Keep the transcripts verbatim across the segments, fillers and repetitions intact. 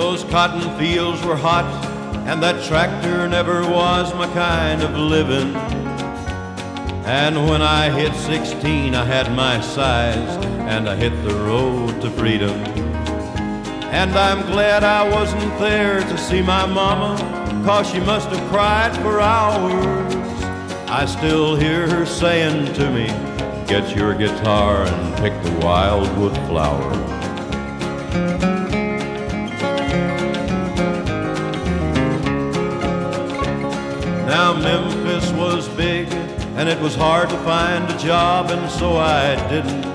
Those cotton fields were hot, and that tractor never was my kind of living. And when I hit sixteen, I had my size, and I hit the road to freedom. And I'm glad I wasn't there to see my mama, 'cause she must have cried for hours. I still hear her saying to me, get your guitar and pick the wildwood flower. Now Memphis was big, and it was hard to find a job, and so I didn't.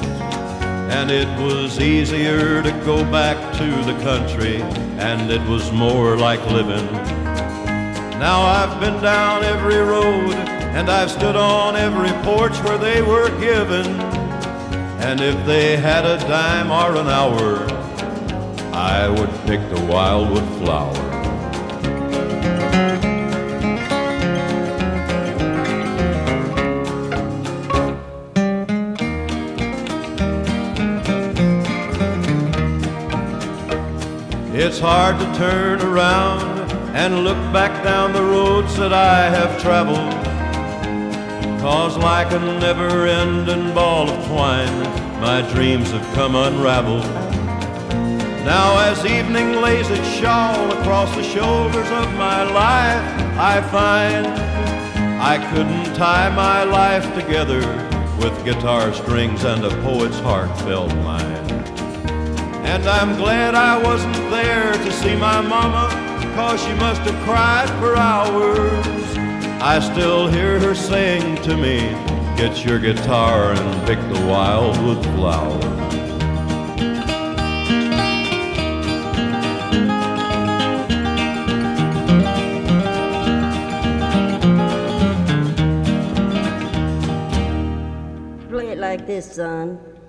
And it was easier to go back to the country, and it was more like living. Now I've been down every road, and I've stood on every porch where they were given. And if they had a dime or an hour, I would pick the wildwood flower. It's hard to turn around and look back down the roads that I have traveled, 'cause like a never-ending ball of twine, my dreams have come unraveled. Now as evening lays its shawl across the shoulders of my life, I find I couldn't tie my life together with guitar strings and a poet's heartfelt line. And I'm glad I wasn't there to see my mama, 'cause she must have cried for hours. I still hear her saying to me, get your guitar and pick the wildwood flower. Play it like this, son.